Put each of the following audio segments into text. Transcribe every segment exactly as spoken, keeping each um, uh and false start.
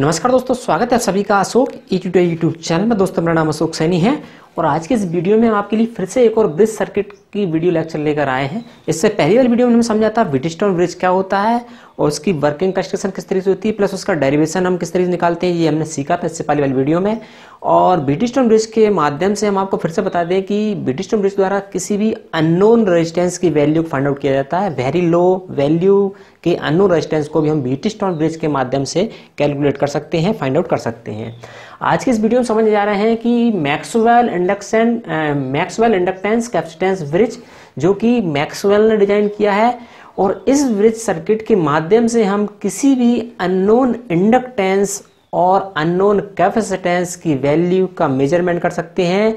नमस्कार दोस्तों, स्वागत है आप सभी का अशोक ईट्यूटर यूट्यूब चैनल में। दोस्तों मेरा नाम अशोक सैनी है और आज के इस वीडियो में हम आपके लिए फिर से एक और ब्रिज सर्किट की वीडियो लेक्चर लेकर आए हैं। इससे पहली वाली वीडियो में हमने समझा था व्हीटस्टोन ब्रिज क्या होता है और उसकी वर्किंग कंस्ट्रक्शन किस तरीके से होती है, प्लस उसका डेरिवेशन हम किस तरीके से निकालते हैं, ये हमने सीखा था इससे पहली वाली वीडियो में। और व्हीटस्टोन ब्रिज के माध्यम से हम आपको फिर से बता दें कि व्हीटस्टोन ब्रिज द्वारा किसी भी अननोन रेजिस्टेंस की वैल्यू फाइंड आउट किया जाता है। वेरी लो वैल्यू के अननोन रेजिस्टेंस को भी हम व्हीटस्टोन ब्रिज के माध्यम से कैलकुलेट कर सकते हैं, फाइंड आउट कर सकते हैं। आज के इस वीडियो में समझने जा रहे हैं कि Maxwell induction Maxwell inductance capacitance bridge, जो कि मैक्सवेल ने डिजाइन किया है, और इस ब्रिज सर्किट के माध्यम से हम किसी भी अननोन इंडक्टेंस और अननोन कैपेसिटेंस की वैल्यू का मेजरमेंट कर सकते हैं,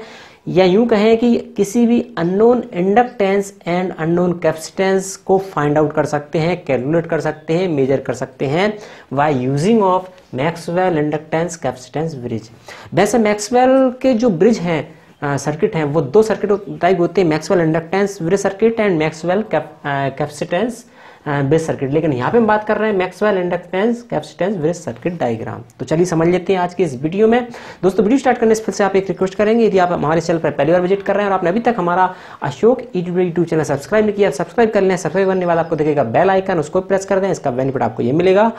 या यूं कहें कि किसी भी unknown inductance and unknown capacitance को फाइंड आउट कर सकते हैं, कैलकुलेट कर सकते हैं, मेजर कर सकते हैं by using of Maxwell inductance capacitance bridge. वैसे मैक्सवेल के जो ब्रिज हैं सर्किट हैं वो दो सर्किट टाइप होते हैं, Maxwell inductance bridge circuit and Maxwell capacitance bridge circuit, लेकिन यहाँ पे हम बात कर रहे हैं Maxwell inductance capacitance bridge circuit diagram. तो चलिए समझ लेते हैं आज के इस वीडियो में। दोस्तों वीडियो स्टार्ट करने से पहले आप एक रिक्वेस्ट करेंगे, यदि आप हमारे चैनल पर पहली बार विजिट कर रहे हैं और आपने अभी तक हमारा अशोक ईट्यूटर चैनल सब्सक्राइब नहीं किया, सब्सक्राइब कर लें। सब्सक्राइब करने वाला आपको दिखेगा बेल आइकन, उसको प्रेस कर दें। इसका बेनिफिट आपको ये मिलेगा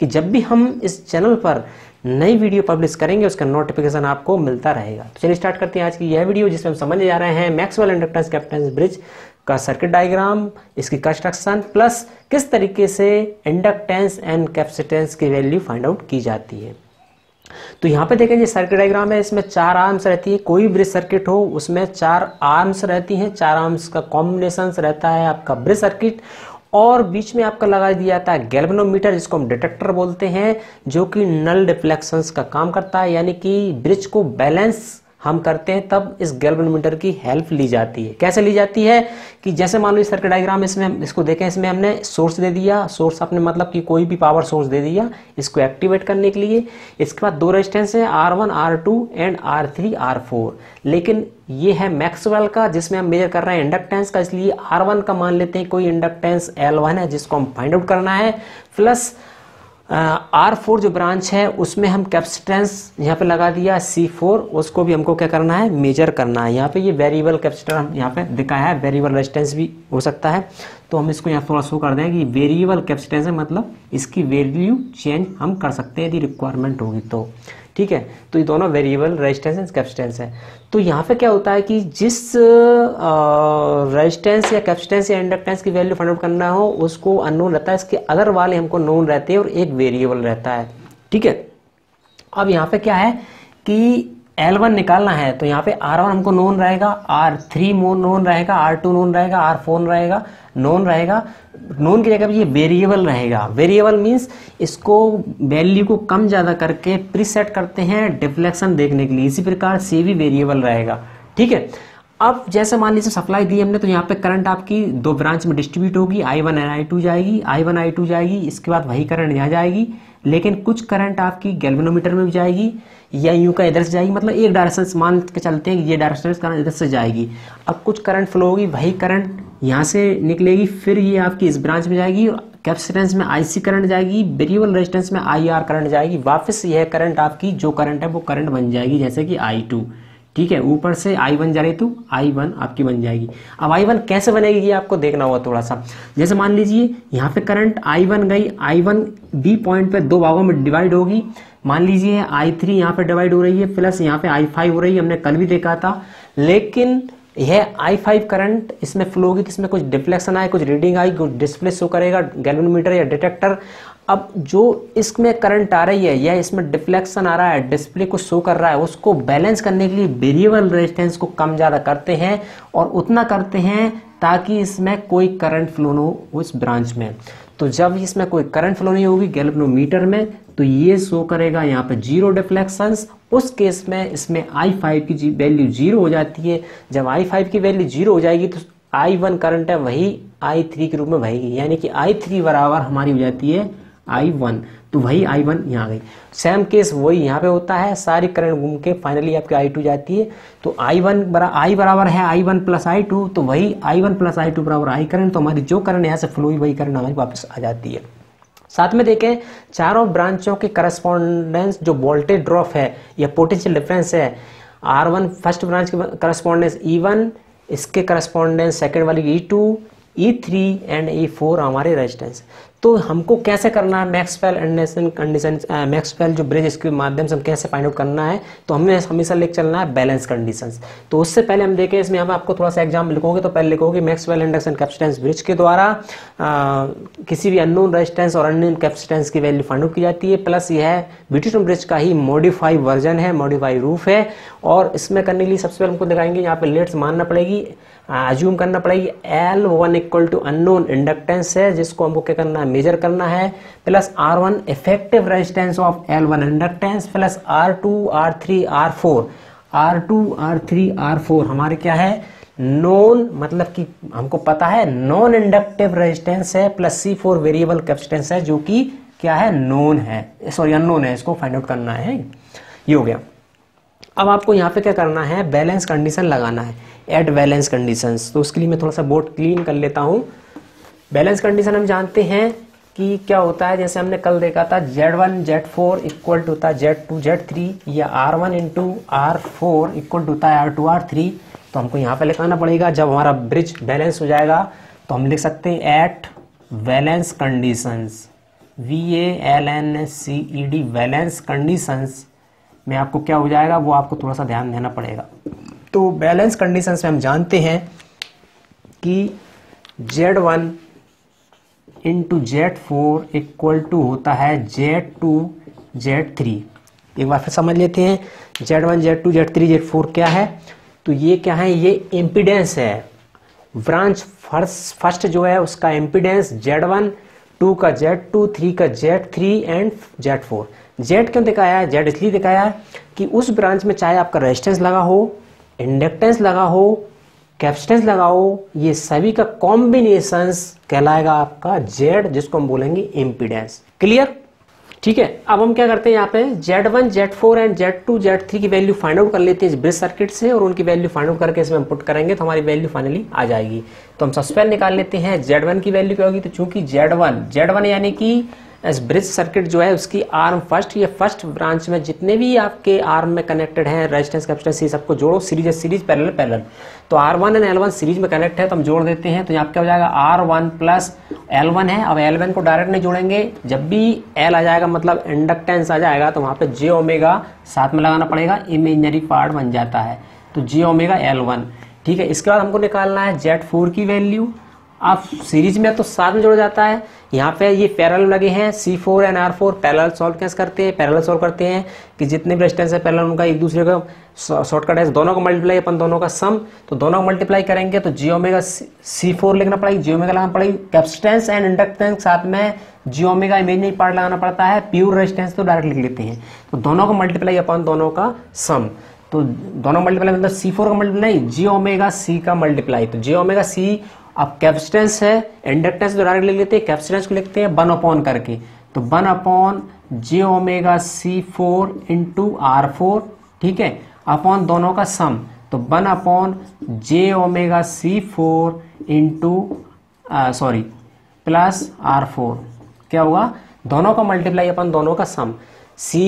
कि जब भी हम इस चैनल पर नई वीडियो पब्लिश करेंगे उसका नोटिफिकेशन आपको मिलता रहेगा। तो चलिए स्टार्ट करते हैं आज की यह वीडियो, जिसमें हम समझने जा रहे हैं मैक्सवेल इंडक्टेंस कैपेसिटेंस ब्रिज का सर्किट डायग्राम, इसकी कंस्ट्रक्शन, प्लस किस तरीके से इंडक्टेंस एंड कैपेसिटेंस की वैल्यू फाइंड आउट की जाती है। तो यहाँ पे देखें, ये सर्किट डायग्राम है, इसमें चार आर्म्स रहती है। कोई ब्रिज सर्किट हो उसमें चार आर्म्स रहती हैं, चार आर्म्स का कॉम्बिनेशन रहता है आपका ब्रिज सर्किट, और बीच में आपका लगा दिया जाता है गैल्वेनोमीटर, जिसको हम डिटेक्टर बोलते हैं, जो कि नल डिफ्लेक्शंस का काम करता है, यानी कि ब्रिज को बैलेंस हम करते हैं तब इस गैल्वेनोमीटर की हेल्प ली जाती है। कैसे ली जाती है कि जैसे मान लो ये सर्किट डायग्राम, इसमें हम इसको देखें, इसमें हमने सोर्स दे दिया, सोर्स आपने मतलब कि कोई भी पावर सोर्स दे दिया इसको एक्टिवेट करने के लिए। इसके बाद दो रेजिस्टेंस है R one R two and R three R four, लेकिन ये है मैक्सवेल का जिसमें हम मेजर कर रहे हैं इंडक्टेंस का, इसलिए आर वन का मान लेते हैं कोई इंडक्टेंस एल वन है जिसको हम फाइंड आउट करना है, प्लस आर फोर जो ब्रांच है उसमें हम कैपेसिटेंस यहाँ पे लगा दिया सी फोर, उसको भी हमको क्या करना है, मेजर करना है। यहाँ पे ये वेरिएबल कैपेसिटर हम यहाँ पे दिखाया है, वेरिएबल रेजिस्टेंस भी हो सकता है, तो हम इसको यहाँ थोड़ा शो कर दें कि वेरिएबल कैपेसिटेंस है, मतलब इसकी वैल्यू चेंज हम कर सकते हैं यदि रिक्वायरमेंट होगी तो, ठीक है। तो ये दोनों वेरिएबल रेजिस्टेंस एंड कैपेसिटेंस है। तो यहाँ पे क्या होता है कि जिस रेजिस्टेंस या कैपेसिटेंस या इंडक्टेंस की वैल्यू फाइंड आउट करना हो उसको अननोन रहता है, इसके अदर वाले हमको नोन रहते हैं और एक वेरिएबल रहता है, ठीक है। अब यहाँ पे क्या है कि एल वन निकालना है, तो यहाँ पे आर वन हमको नोन रहेगा, आर थ्री नोन रहेगा, आर टू नोन रहेगा, आर फोर रहेगा, नोन रहेगा, नोन की जगह पे ये वेरिएबल रहेगा। वेरिएबल मींस इसको वैल्यू को कम ज़्यादा करके प्रीसेट करते हैं डिफ्लेक्शन देखने के लिए, इसी प्रकार से भी वेरिएबल रहेगा, ठीक है। अब जैसे मान लीजिए सप्लाई दी हमने, तो यहाँ पे करंट आपकी दो ब्रांच में डिस्ट्रीब्यूट होगी, I one and I two जाएगी, आई वन आई टू जाएगी, इसके बाद वही करंट यहाँ जाएगी, लेकिन कुछ करंट आपकी गैल्वेनोमीटर में भी जाएगी या यूं का इधर से जाएगी, मतलब एक डायरेक्शन मान के चलते हैं ये डायरेक्शन करंट इधर से जाएगी। अब कुछ करंट फ्लो होगी, वही करंट यहाँ से निकलेगी, फिर ये आपकी इस ब्रांच में जाएगी, कैपेसिटेंस में आई सी करंट जाएगी, वेरिएबल रेजिस्टेंस में आई आर करंट जाएगी, वापस यह करंट आपकी जो करंट है वो करंट बन जाएगी, जैसे कि आई टू, ठीक है। ऊपर से आई वन जा रही तो आई वन आपकी बन जाएगी। अब आई वन कैसे बनेगी ये आपको देखना होगा थोड़ा सा। जैसे मान लीजिए यहाँ पे करंट आई वन गई, आई वन बी पॉइंट पे दो भागों में डिवाइड होगी, मान लीजिए आई थ्री यहाँ पे डिवाइड हो रही है, प्लस यहाँ पे आई फाइव हो रही है, हमने कल भी देखा था। लेकिन यह आई फाइव करंट इसमें फ्लो होगी, तो इसमें कुछ डिफ्लेक्शन आए, कुछ रीडिंग आई, कुछ डिस्प्ले शो करेगा गैल्वेनोमीटर या डिटेक्टर। अब जो इसमें करंट आ रही है या इसमें डिफ्लेक्शन आ रहा है, डिस्प्ले को शो कर रहा है, उसको बैलेंस करने के लिए वेरिएबल रेजिस्टेंस को कम ज़्यादा करते हैं, और उतना करते हैं ताकि इसमें कोई करंट फ्लो न हो उस ब्रांच में। तो जब इसमें कोई करंट फ्लो नहीं होगी गैल्वेनोमीटर में तो ये शो करेगा यहाँ पे जीरो डिफ्लेक्शंस, उस केस में इसमें आई फाइव की वैल्यू जीरो हो जाती है। जब आई फाइव की वैल्यू जीरो हो जाएगी तो आई वन करंट है वही आई थ्री के रूप में बहेगी, यानी कि आई थ्री बराबर हमारी हो जाती है आई वन, तो वही आई वन यहाँ गई। सेम केस वही यहाँ पे होता है, सारी करंट घूम के फाइनली आपकी आई टू जाती है। तो आई वन बरा आई बराबर है I one plus I two, तो वही I one plus I two बराबर आई करंट, तो हमारी जो करंट यहाँ से फ्लो हुई वही करंट हमारी वापस आ जाती है। साथ में देखें चारों ब्रांचों के करस्पॉन्डेंस जो वोल्टेज ड्रॉप है या पोटेंशियल डिफरेंस है, आर वन फर्स्ट ब्रांच के करस्पॉन्डेंस ई वन, इसके करस्पॉन्डेंस सेकेंड वाली E two, E three and E four हमारे रेजिस्टेंस। तो हमको कैसे करना है मैक्सवेल इंडक्टेंस कंडीशन, मैक्सवेल जो ब्रिज इसके माध्यम से हम कैसे फाइंड आउट करना है, तो हमने हमेशा लेकर चलना है बैलेंस कंडीशंस। तो उससे पहले हम देखें, इसमें हम आपको थोड़ा सा एग्जाम लिखोगे तो पहले लिखोगे मैक्सवेल इंडक्टेंस कैपेसिटेंस ब्रिज के द्वारा आ, किसी भी अननोन रेजिस्टेंस और अननोन कैपेसिटेंस की वैल्यू फाइंड आउट की जाती है। प्लस यह है व्हीटस्टोन ब्रिज का ही मॉडिफाई वर्जन है, मॉडिफाई रूफ है। और इसमें करने के लिए सबसे पहले हमको दिखाएंगे यहाँ पर लेट्स मानना पड़ेगी, अज्यूम करना पड़ेगी L one equal to unknown inductance है, जिसको हमको क्या करना है मेजर करना है। Plus R one effective resistance of L one inductance, plus R two R three R four, R two R three R four हमारे क्या है नॉन, मतलब कि हमको पता है नॉन इंडक्टिव रेजिस्टेंस है। Plus C four variable capacitance है जो कि क्या है नॉन है, सॉरी अननोन है, इसको फाइंड आउट करना है। ये हो गया। अब आपको यहाँ पे क्या करना है बैलेंस कंडीशन लगाना है, एट बैलेंस कंडीशंस। तो उसके लिए मैं थोड़ा सा बोर्ड क्लीन कर लेता हूँ। बैलेंस कंडीशन हम जानते हैं कि क्या होता है, जैसे हमने कल देखा था Z one Z four equal to होता है जेड टू जेड थ्री, या R one into R four equal to होता है आर टू आर थ्री। तो हमको यहाँ पे लिखाना पड़ेगा, जब हमारा ब्रिज बैलेंस हो जाएगा तो हम लिख सकते हैं at balance conditions, V A L N C E D balance conditions में आपको क्या हो जाएगा वो आपको थोड़ा सा ध्यान देना पड़ेगा। तो बैलेंस कंडीशंस में हम जानते हैं कि Z one into Z four equal to होता है जेड टू जेड थ्री। एक बार फिर समझ लेते हैं, Z one Z two Z three Z four क्या है, तो ये क्या है ये इम्पीडेंस है, ब्रांच फर्स्ट फर्स्ट जो है उसका इम्पीडेंस जेड वन, टू का जेड टू, थ्री का Z three and Z four. Z क्यों दिखाया है, जेड इसलिए दिखाया है कि उस ब्रांच में चाहे आपका रेजिस्टेंस लगा हो, इंडक्टेंस लगा हो, कैपेसिटेंस लगा हो, ये सभी का कॉम्बिनेशंस कहलाएगा आपका जेड, जिसको हम बोलेंगे इम्पीडेंस। क्लियर, ठीक है। अब हम क्या करते हैं यहाँ पे Z one Z four and Z two Z three की वैल्यू फाइंड आउट कर लेते हैं इस ब्रिज सर्किट से, और उनकी वैल्यू फाइंड आउट करके इसमें हम पुट करेंगे तो हमारी वैल्यू फाइनली आ जाएगी। तो हम सबसे पहले निकाल लेते हैं जेड वन की वैल्यू क्या होगी, तो चूंकि जेड वन जेड वन यानी कि इस ब्रिज सर्किट जो है उसकी आर्म फर्स्ट या फर्स्ट ब्रांच में जितने भी आपके आर्म में कनेक्टेड हैं रेजिस्टेंस कैपेसिटेंस ये सबको जोड़ो, सीरीज सीरीज पैरेलल पैरेलल। तो R one and L one series में कनेक्ट है तो हम जोड़ देते हैं। तो यहाँ क्या हो जाएगा R one plus L one है। अब एल वन को डायरेक्ट नहीं जोड़ेंगे, जब भी एल आ जाएगा मतलब इंडक्टेंस आ जाएगा तो वहाँ पे जे ओमेगा साथ में लगाना पड़ेगा, इमेजनरी पार्ट बन जाता है तो जे ओमेगा एल वन, ठीक है। इसके बाद हमको निकालना है जेड फोर की वैल्यू। आप सीरीज में तो साथ में जोड़ा जाता है, यहाँ पे ये पैरेलल लगे हैं C four and R four, parallel solve कैसे करते हैं, पैरेलल सॉल्व करते हैं कि जितने भी रेजिस्टेंस है पैरेलल उनका एक दूसरे का शॉर्टकट है, दोनों का मल्टीप्लाई अपन दोनों का सम, तो दोनों का मल्टीप्लाई करेंगे तो जी ओमेगा सी फोर लिखना पड़ेगा, जी ओमेगा लगाना पड़ेगी। कैपेसिटेंस एंड इंडक्टेंस साथ में जी ओमेगा इमेजनरी पार्ट लगाना पड़ता है, प्योर रेजिस्टेंस तो डायरेक्ट लिख लेते हैं, तो दोनों का मल्टीप्लाई अपन दोनों का सम, तो दोनों मल्टीप्लाई मतलब सी फोर का मल्टीप्लाई नहीं जी ओमेगा सी का मल्टीप्लाई, तो जी ओमेगा सी। अब कैपेसिटेंस है, इंडक्टेंस तो डायरेक्ट लिख लेते हैं, कैपेसिटेंस को लिखते हैं वन अपॉन करके, तो वन अपॉन जे omega C four into R four, ठीक है, अपॉन दोनों का सम, तो वन अपॉन जे omega C four into sorry plus R four क्या होगा, दोनों का मल्टीप्लाई अपन दोनों का sum, C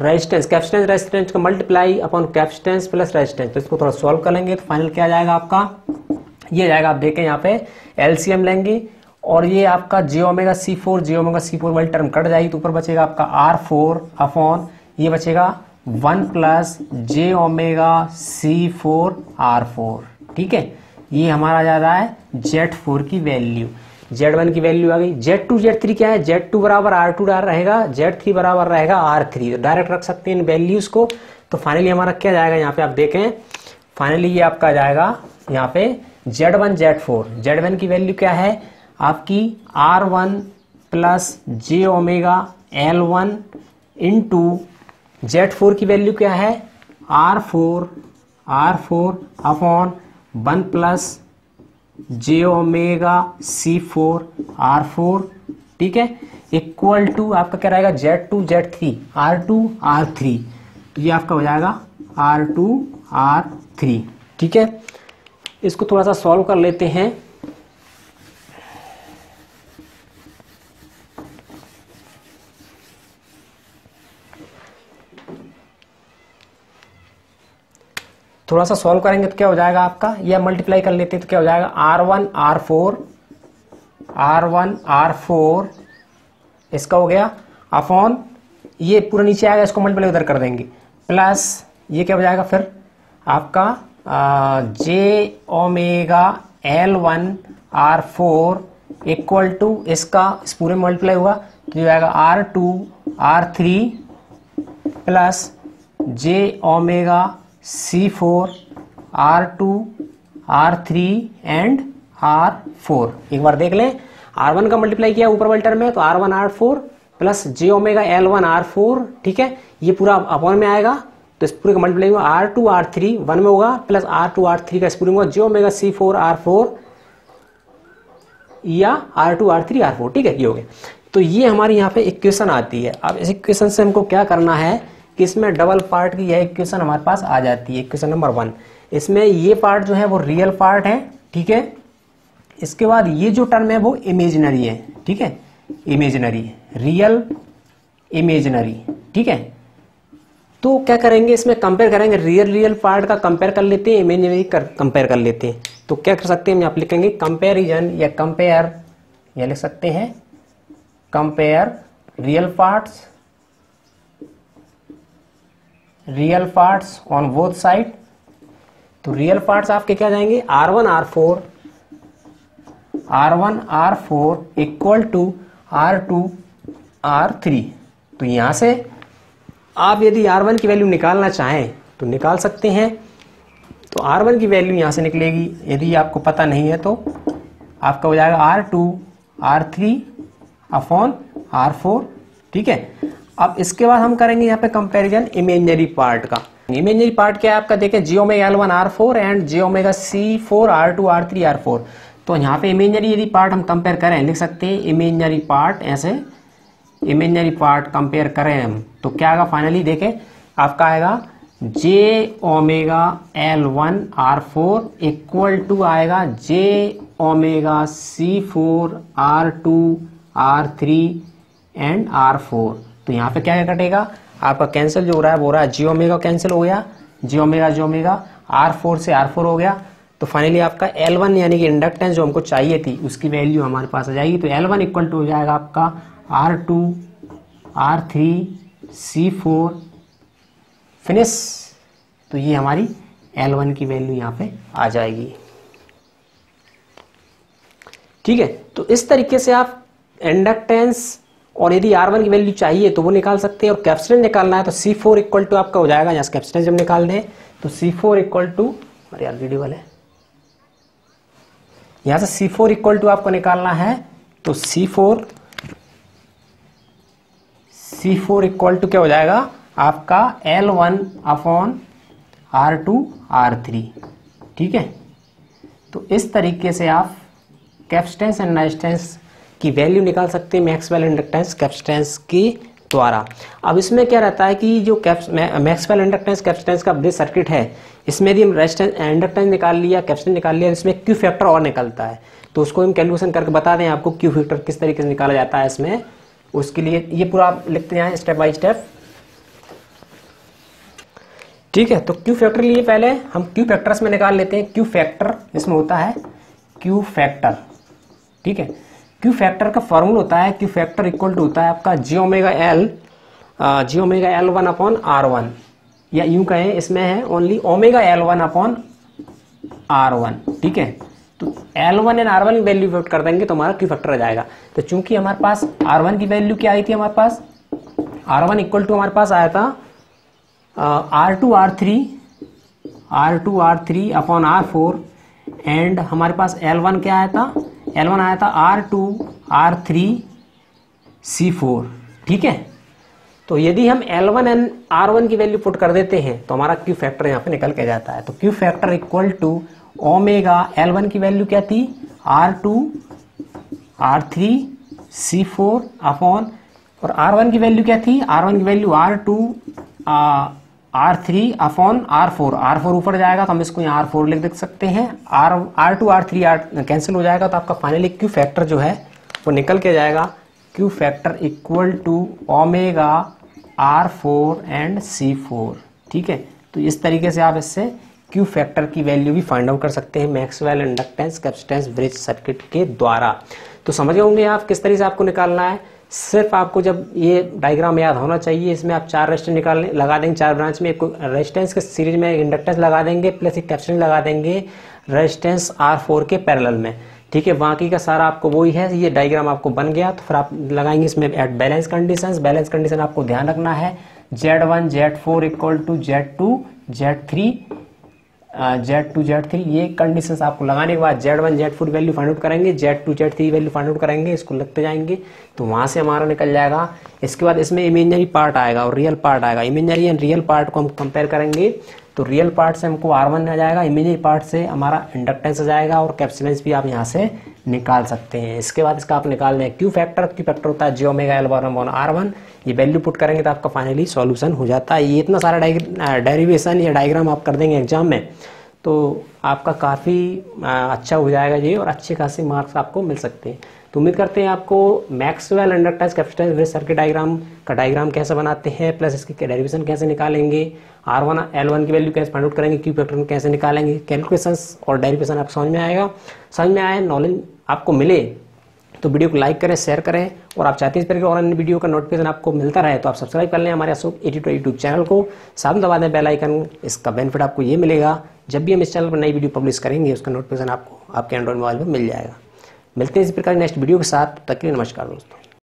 resistance capacitance resistance का multiply upon capacitance plus resistance. तो इसको थोड़ा सॉल्व कर लेंगे तो फाइनल क्या आ जाएगा आपका ये जाएगा। आप देखें यहाँ पे एलसीएम लेंगे और ये आपका जे omega C four J omega C four वाली टर्म कट जाएगी तो ऊपर बचेगा आपका आर फोर अपॉन ये बचेगा one plus J omega C four R four, ठीक है। ये हमारा जा रहा है जेड फोर की वैल्यू, जेड वन की वैल्यू आ गई। जेड टू जेड थ्री क्या है, जेड टू बराबर आर टू डार रहेगा, जेड थ्री बराबर रहेगा आर थ्री, तो डायरेक्ट रख सकते हैं इन वैल्यूज को। तो फाइनली हमारा क्या जाएगा यहाँ पे आप देखें, फाइनली ये आपका जाएगा यहाँ पे Z one Z four. Z one की वैल्यू क्या है आपकी R one plus J omega L one into Z four की वैल्यू क्या है R four R four upon one plus J omega C four R four, ठीक है, equal to आपका क्या रहेगा Z two Z three R two R three, ये आपका हो जाएगा आर टू आर थ्री, ठीक है। इसको थोड़ा सा सॉल्व कर लेते हैं। थोड़ा सा सॉल्व करेंगे तो क्या हो जाएगा आपका, या मल्टीप्लाई कर लेते हैं तो क्या हो जाएगा, R one R four R one R four इसका हो गया अपॉन ये पूरा नीचे आएगा, इसको मल्टीप्लाई उधर कर देंगे, प्लस ये क्या हो जाएगा फिर आपका आ, J omega L one R four equal to इसका इस पूरे में मल्टीप्लाई हुआ तो जाएगा R two R three plus J omega C four R two R three and R four. एक बार देख लें, आर वन का मल्टीप्लाई किया ऊपर वाले टर्म में तो R one R four plus J omega L one R four, ठीक है, ये पूरा अपॉन में आएगा तो इस पूरे का मल्टीप्लाई हुआ R two R three one में होगा plus R two R three का इस पूरे में होगा J omega C four R four या R two R three R four, ठीक है, ये हो गया। तो ये हमारी यहाँ पे इक्वेशन आती है। अब इस इक्वेशन से हमको क्या करना है कि इसमें डबल पार्ट की यह इक्वेशन हमारे पास आ जाती है, इक्वेशन नंबर वन। इसमें ये पार्ट जो है वो रियल पार्ट है, ठीक है, इसके बाद ये जो टर्म है वो इमेजिनरी है, ठीक है, इमेजिनरी, रियल इमेजिनरी, ठीक है। तो क्या करेंगे, इसमें कंपेयर करेंगे, रियल रियल पार्ट का कंपेयर कर लेते हैं, इमेजिनरी कंपेयर कर लेते हैं। तो क्या कर सकते हैं हम, यहाँ पर लिखेंगे कंपेरिजन या कंपेयर, यह लिख सकते हैं compare real parts, real parts on both side. तो रियल पार्ट्स आपके क्या जाएंगे, R one R four R one R four equal to R two R three. तो यहाँ से आप यदि आर वन की वैल्यू निकालना चाहें तो निकाल सकते हैं। तो आर वन की वैल्यू यहाँ से निकलेगी, यदि आपको पता नहीं है तो आपका हो जाएगा R two R three upon R four, ठीक है। अब इसके बाद हम करेंगे यहाँ पे कंपैरिजन इमेजिनरी पार्ट का। इमेजिनरी पार्ट क्या है आपका, देखें जे omega L one R four and J omega C four R two R three R four. तो यहाँ पे इमेजिनरी यदि पार्ट हम कंपेयर करें, लिख सकते हैं इमेजिनरी पार्ट, ऐसे इमेजिनरी पार्ट कंपेयर करें हम तो क्या आएगा फाइनली, देखें आपका आएगा J omega L one R four equal to आएगा J omega C four R two R three and R four. तो यहाँ पे क्या क्या कटेगा आपका, कैंसिल जो हो रहा है वो हो रहा है, जी ओमेगा कैंसिल हो गया, G omega G omega R four से आर फोर हो गया। तो फाइनली आपका एल वन यानी कि इंडक्टेंस जो हमको चाहिए थी उसकी वैल्यू हमारे पास आ जाएगी। तो एल वन इक्वल टू हो जाएगा आपका R two R three C four, finish. तो ये हमारी एल वन की वैल्यू यहाँ पे आ जाएगी, ठीक है। तो इस तरीके से आप इंडक्टेंस और यदि आर वन की वैल्यू चाहिए तो वो निकाल सकते हैं, और कैपेसिटेंस निकालना है तो सी फोर इक्वल टू आपका हो जाएगा, यहाँ से कैपेसिटेंस जब निकाल दें तो सी फोर इक्वल टू, अरे यार वीडियो वाले, यहाँ से सी फोर इक्वल टू आपको निकालना है तो C four C four equal to क्या हो जाएगा आपका L one upon R two R three, ठीक है। तो इस तरीके से आप कैपेसिटेंस एंड रेजिस्टेंस की वैल्यू निकाल सकते हैं मैक्सवेल इंडक्टेंस कैपेसिटेंस के द्वारा। अब इसमें क्या रहता है कि जो मैक्सवेल इंडक्टेंस कैपेसिटेंस का ब्रिज सर्किट है, इसमें यदि हम रेजिस्टेंस इंडक्टेंस निकाल लिया, कैपेसिटेंस निकाल लिया, इसमें क्यू फैक्टर और निकलता है। तो उसको हम कैलकुलेशन करके बता दें आपको क्यू फैक्टर किस तरीके से निकाला जाता है इसमें, उसके लिए ये पूरा आप लिखते हैं स्टेप बाई स्टेप, ठीक है। तो क्यू फैक्टर लिए पहले हम क्यू फैक्टर्स में निकाल लेते हैं, क्यू फैक्टर इसमें होता है क्यू फैक्टर, ठीक है। क्यू फैक्टर का फॉर्मूला होता है, क्यू फैक्टर इक्वल टू होता है आपका जी ओमेगा एल जी omega L one upon R one, या यूं कहें इसमें है only omega L one upon R one, ठीक है। तो L one and R one की वैल्यू पुट कर देंगे तो हमारा क्यू फैक्टर आ जाएगा। तो चूंकि हमारे पास आर वन की वैल्यू क्या आई थी, हमारे पास आर वन इक्वल टू हमारे पास आया था R two R three R two R three upon R four, and हमारे पास एल वन क्या आया था, एल वन आया था R two R three C four, ठीक है। तो यदि हम L one and R one की वैल्यू पुट कर देते हैं तो हमारा क्यू फैक्टर यहाँ पे निकल के जाता है। तो Q factor equal to omega L one की वैल्यू क्या थी, R two R three C four upon, और आर वन की वैल्यू क्या थी, आर वन की value R two R three upon R four, R four ऊपर जाएगा तो हम इसको यहाँ आर फोर लिख देख सकते हैं, R R two R three R cancel हो जाएगा। तो आपका फाइनली क्यू फैक्टर जो है वो निकल के जाएगा, Q factor equal to omega R four and C four, ठीक है। तो इस तरीके से आप इससे क्यू फैक्टर की वैल्यू भी फाइंड आउट कर सकते हैं Maxwell inductance capacitance bridge circuit के द्वारा। तो समझ गए होंगे आप किस तरह से आपको निकालना है। सिर्फ आपको जब ये डायग्राम याद होना चाहिए, इसमें आप चार रेजिस्टेंस निकाल लगा देंगे, चार ब्रांच में एक रेजिस्टेंस के सीरीज में एक इंडक्टेंस लगा देंगे प्लस एक कैपेसिटेंस लगा देंगे रेजिस्टेंस आर फोर के पैरेलल में, ठीक है। बाकी का सारा आपको वही है, ये डायग्राम आपको बन गया। तो फिर आप लगाएंगे इसमें at balance conditions. Balance condition आपको ध्यान रखना है Z one Z four equal to Z two Z three Z two Z three ये कंडीशंस आपको लगाने के बाद Z one Z four value find out करेंगे, Z two Z three value find out करेंगे, इसको लगते जाएंगे तो वहाँ से हमारा निकल जाएगा। इसके बाद इसमें इमेजनरी पार्ट आएगा और रियल पार्ट आएगा। इमेजनरी एंड रियल पार्ट को हम कंपेयर करेंगे तो रियल पार्ट से हमको आर वन आ जाएगा, इमेजनरी पार्ट से हमारा इंडक्टेंस आ जाएगा और कैपेसिटेंस भी आप यहाँ से निकाल सकते हैं। इसके बाद इसका आप निकालना है क्यू फैक्टर। क्यू फैक्टर होता है जी ओमेगा एल बार वन आर वन। ये वैल्यू पुट करेंगे तो आपका फाइनली सॉल्यूशन हो जाता है। ये इतना सारा डेरिवेशन या डायग्राम आप कर देंगे एग्जाम में तो आपका काफ़ी अच्छा हो जाएगा ये और अच्छे खासे मार्क्स आपको मिल सकते हैं। तो उम्मीद करते हैं आपको Maxwell inductance capacitance bridge circuit diagram का डायग्राम कैसे बनाते हैं प्लस इसकी डेरिवेशन कैसे निकालेंगे, आर वन एल वन की वैल्यू कैसे फाइंड आउट करेंगे, क्यू फैक्टर कैसे निकालेंगे, कैलकुलेशंस और डेरिवेशन आपको समझ में आएगा। समझ में आए नॉलेज आपको मिले तो वीडियो को लाइक करें, शेयर करें और आप चाहते हैं इस पर और अन्य वीडियो का नोटिफिकेशन आपको मिलता रहे तो आप सब्सक्राइब कर लें हमारे अशोक ईट्यूटर यूट्यूब चैनल को। साथ में दबा दें बेल आइकन। इसका बेनिफिट आपको ये मिलेगा जब भी हम इस चैनल पर नई वीडियो पब्लिश करेंगे उसका नोटिफिकेशन आपको आपके एंड्रॉइड मोबाइल में मिल जाएगा। मिलते हैं इस प्रकार नेक्स्ट वीडियो के साथ। तक के लिए नमस्कार दोस्तों।